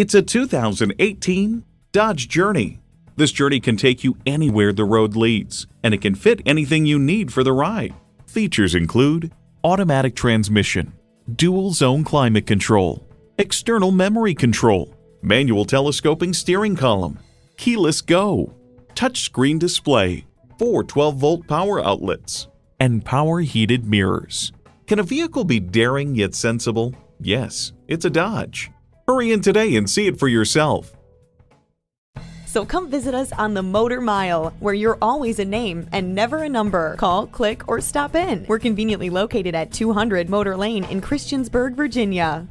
It's a 2018 Dodge Journey. This Journey can take you anywhere the road leads, and it can fit anything you need for the ride. Features include automatic transmission, dual zone climate control, external memory control, manual telescoping steering column, keyless go, touchscreen display, four 12-volt power outlets, and power heated mirrors. Can a vehicle be daring yet sensible? Yes, it's a Dodge. Hurry in today and see it for yourself. So come visit us on the Motor Mile, where you're always a name and never a number. Call, click, or stop in. We're conveniently located at 200 Motor Lane in Christiansburg, Virginia.